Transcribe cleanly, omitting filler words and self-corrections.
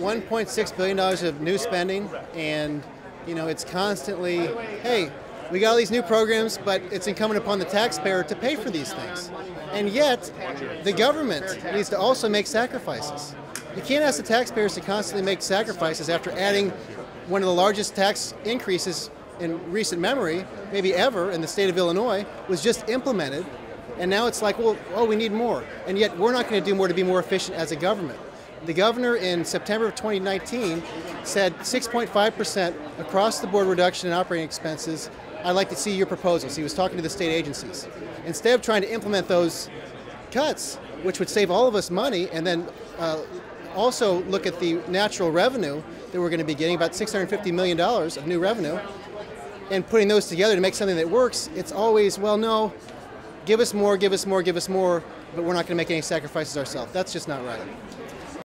$1.6 billion of new spending, and you know, it's constantly, hey, we got all these new programs, but it's incumbent upon the taxpayer to pay for these things. And yet, the government needs to also make sacrifices. You can't ask the taxpayers to constantly make sacrifices after adding one of the largest tax increases in recent memory, maybe ever, in the state of Illinois, was just implemented. And now it's like, well, oh, we need more. And yet we're not going to do more to be more efficient as a government. The governor in September of 2019 said 6.5% across the board reduction in operating expenses. I'd like to see your proposals. He was talking to the state agencies. Instead of trying to implement those cuts, which would save all of us money, and then also look at the natural revenue that we're going to be getting, about $650 million of new revenue, and putting those together to make something that works, it's always, well, no, give us more, give us more, give us more, but we're not going to make any sacrifices ourselves. That's just not right.